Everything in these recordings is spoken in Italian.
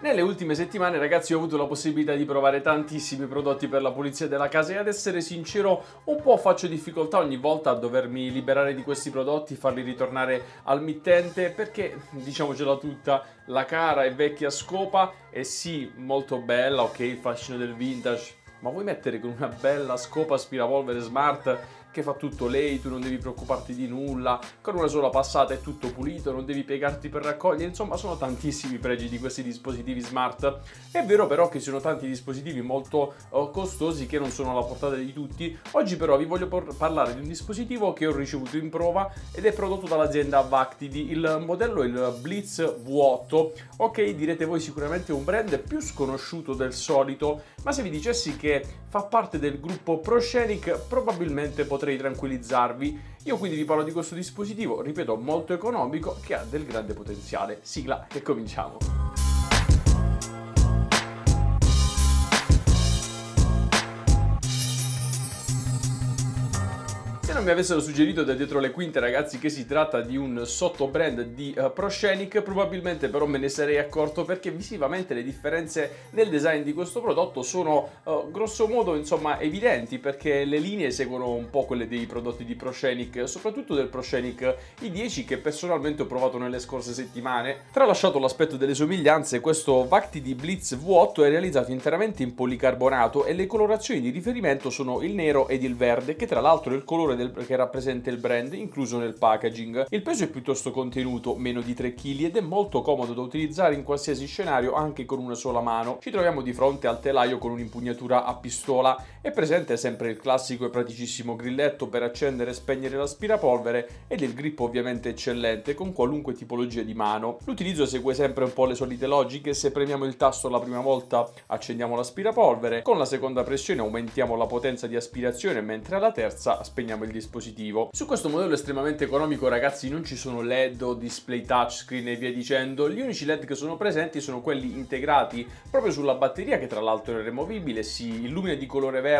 Nelle ultime settimane, ragazzi, ho avuto la possibilità di provare tantissimi prodotti per la pulizia della casa e, ad essere sincero, un po' faccio difficoltà ogni volta a dovermi liberare di questi prodotti, farli ritornare al mittente, perché, diciamocela tutta, la cara e vecchia scopa è sì molto bella, ok, il fascino del vintage, ma vuoi mettere con una bella scopa aspirapolvere smart che fa tutto lei, tu non devi preoccuparti di nulla, con una sola passata è tutto pulito, non devi piegarti per raccogliere, insomma sono tantissimi pregi di questi dispositivi smart. È vero però che ci sono tanti dispositivi molto costosi che non sono alla portata di tutti. Oggi però vi voglio parlare di un dispositivo che ho ricevuto in prova ed è prodotto dall'azienda Vactidy, il modello è il Blitz V8, ok, direte voi sicuramente un brand più sconosciuto del solito, ma se vi dicessi che fa parte del gruppo Proscenic probabilmente potrei tranquillizzarvi. Io quindi vi parlo di questo dispositivo, ripeto, molto economico, che ha del grande potenziale. Sigla e cominciamo! Se non mi avessero suggerito da dietro le quinte, ragazzi, che si tratta di un sottobrand di Proscenic, probabilmente però me ne sarei accorto, perché visivamente le differenze nel design di questo prodotto sono grosso modo, insomma, evidenti, perché le linee seguono un po' quelle dei prodotti di Proscenic, soprattutto del Proscenic I10 che personalmente ho provato nelle scorse settimane. Tralasciato l'aspetto delle somiglianze, questo Vactidy Blitz V8 è realizzato interamente in policarbonato e le colorazioni di riferimento sono il nero ed il verde, che tra l'altro è il colore del che rappresenta il brand, incluso nel packaging. Il peso è piuttosto contenuto, meno di 3 kg, ed è molto comodo da utilizzare in qualsiasi scenario, anche con una sola mano. Ci troviamo di fronte al telaio con un'impugnatura a pistola. È presente sempre il classico e praticissimo grilletto per accendere e spegnere l'aspirapolvere ed il grip ovviamente eccellente con qualunque tipologia di mano. L'utilizzo segue sempre un po' le solite logiche: se premiamo il tasto la prima volta accendiamo l'aspirapolvere, con la seconda pressione aumentiamo la potenza di aspirazione, mentre alla terza spegniamo il dispositivo. Su questo modello estremamente economico, ragazzi, non ci sono LED o display touchscreen e via dicendo. Gli unici LED che sono presenti sono quelli integrati proprio sulla batteria, che tra l'altro è removibile, si illumina di colore verde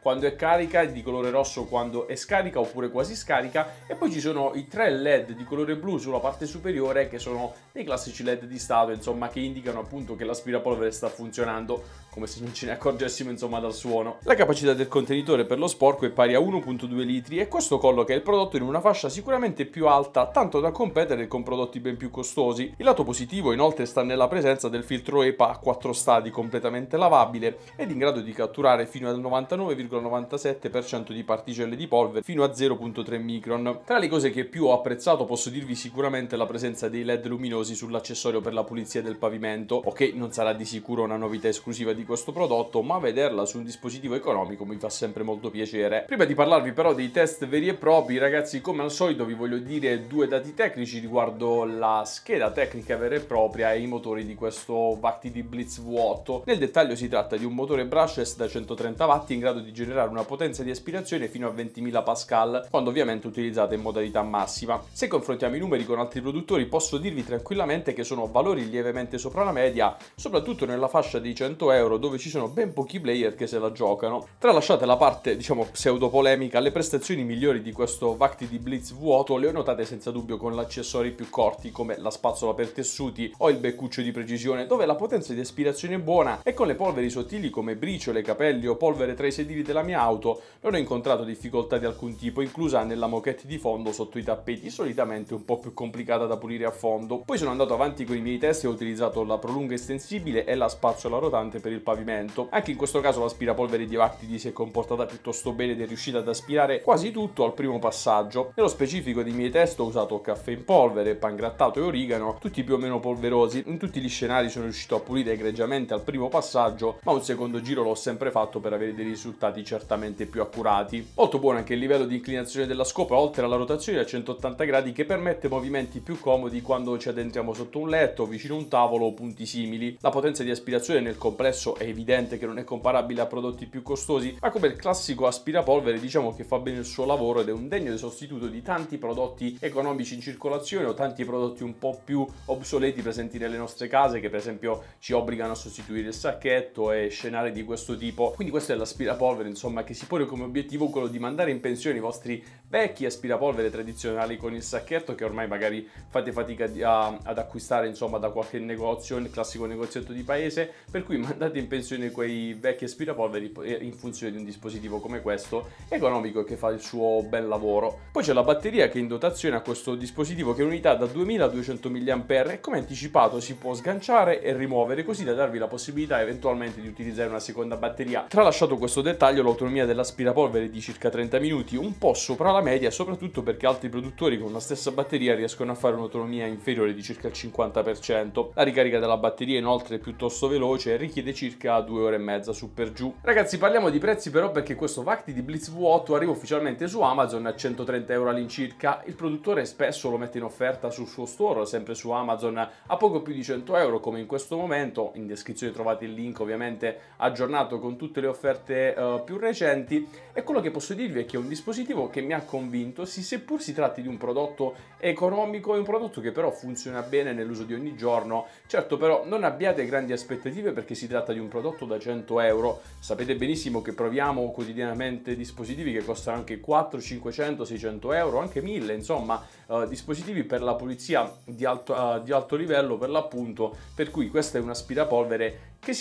quando è carica e di colore rosso quando è scarica oppure quasi scarica, e poi ci sono i 3 LED di colore blu sulla parte superiore, che sono dei classici LED di stato, insomma, che indicano appunto che l'aspirapolvere sta funzionando, come se non ce ne accorgessimo, insomma, dal suono. La capacità del contenitore per lo sporco è pari a 1,2 litri e questo colloca il prodotto in una fascia sicuramente più alta, tanto da competere con prodotti ben più costosi. Il lato positivo inoltre sta nella presenza del filtro EPA a 4 stadi completamente lavabile ed in grado di catturare fino al 99,97% di particelle di polvere fino a 0,3 micron. Tra le cose che più ho apprezzato posso dirvi sicuramente la presenza dei LED luminosi sull'accessorio per la pulizia del pavimento. Ok, non sarà di sicuro una novità esclusiva di questo prodotto, ma vederla su un dispositivo economico mi fa sempre molto piacere. Prima di parlarvi però dei test veri e propri, ragazzi, come al solito vi voglio dire due dati tecnici riguardo la scheda tecnica vera e propria e i motori di questo Vactidy Blitz V8. Nel dettaglio si tratta di un motore brushless da 130 watt in grado di generare una potenza di aspirazione fino a 20.000 pascal, quando ovviamente utilizzata in modalità massima. Se confrontiamo i numeri con altri produttori, posso dirvi tranquillamente che sono valori lievemente sopra la media, soprattutto nella fascia dei 100 euro, dove ci sono ben pochi player che se la giocano. Tralasciate la parte, diciamo, pseudopolemica, le prestazioni migliori di questo Vactidy Blitz V8 le ho notate senza dubbio con accessori più corti, come la spazzola per tessuti o il beccuccio di precisione, dove la potenza di aspirazione è buona, e con le polveri sottili come briciole, capelli o polvere tra i sedili della mia auto non ho incontrato difficoltà di alcun tipo, inclusa nella moquette di fondo sotto i tappeti, solitamente un po' più complicata da pulire a fondo. Poi sono andato avanti con i miei test e ho utilizzato la prolunga estensibile e la spazzola rotante per il pavimento. Anche in questo caso l'aspirapolvere di Vactidy si è comportata piuttosto bene ed è riuscita ad aspirare quasi tutto al primo passaggio. Nello specifico dei miei test ho usato caffè in polvere, pangrattato e origano, tutti più o meno polverosi. In tutti gli scenari sono riuscito a pulire egregiamente al primo passaggio, ma un secondo giro l'ho sempre fatto per avere dei risultati certamente più accurati. Molto buono anche il livello di inclinazione della scopa, oltre alla rotazione a 180 gradi che permette movimenti più comodi quando ci addentriamo sotto un letto, vicino a un tavolo o punti simili. La potenza di aspirazione nel complesso è evidente che non è comparabile a prodotti più costosi, ma come il classico aspirapolvere diciamo che fa bene il suo suo lavoro ed è un degno sostituto di tanti prodotti economici in circolazione o tanti prodotti un po' più obsoleti presenti nelle nostre case, che per esempio ci obbligano a sostituire il sacchetto e scenari di questo tipo. Quindi questo è l'aspirapolvere, insomma, che si pone come obiettivo quello di mandare in pensione i vostri vecchi aspirapolvere tradizionali con il sacchetto, che ormai magari fate fatica ad acquistare, insomma, da qualche negozio, il classico negozietto di paese, per cui mandate in pensione quei vecchi aspirapolveri in funzione di un dispositivo come questo, economico, che fa il suo bel lavoro. Poi c'è la batteria che è in dotazione a questo dispositivo, che è un'unità da 2200 mAh e, come anticipato, si può sganciare e rimuovere, così da darvi la possibilità eventualmente di utilizzare una seconda batteria. Tralasciato questo dettaglio, l'autonomia dell'aspirapolvere è di circa 30 minuti, un po' sopra la media, soprattutto perché altri produttori con la stessa batteria riescono a fare un'autonomia inferiore di circa il 50%. La ricarica della batteria inoltre è piuttosto veloce e richiede circa 2 ore e mezza su per giù. Ragazzi, parliamo di prezzi però, perché questo Vactidy Blitz V8 arriva ufficialmente su Amazon a 130 euro all'incirca. Il produttore spesso lo mette in offerta sul suo store, sempre su Amazon, a poco più di 100 euro come in questo momento. In descrizione trovate il link ovviamente aggiornato con tutte le offerte più recenti, e quello che posso dirvi è che è un dispositivo che mi ha convinto, seppur si tratti di un prodotto economico, è un prodotto che però funziona bene nell'uso di ogni giorno. Certo però non abbiate grandi aspettative, perché si tratta di un prodotto da 100 euro. Sapete benissimo che proviamo quotidianamente dispositivi che costano anche 4, 500, 600 euro, anche 1000, insomma, dispositivi per la pulizia di alto livello per l'appunto, per cui questa è un aspirapolvere che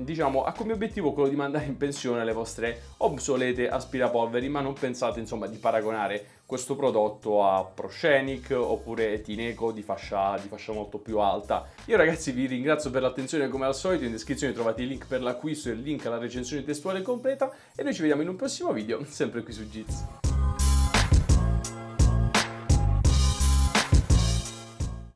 diciamo ha come obiettivo quello di mandare in pensione le vostre obsolete aspirapolveri, ma non pensate, insomma, di paragonare questo prodotto a Proscenic oppure Tineco di fascia molto più alta. Io ragazzi vi ringrazio per l'attenzione come al solito, in descrizione trovate il link per l'acquisto e il link alla recensione testuale completa, e noi ci vediamo in un prossimo video, sempre qui su Giz.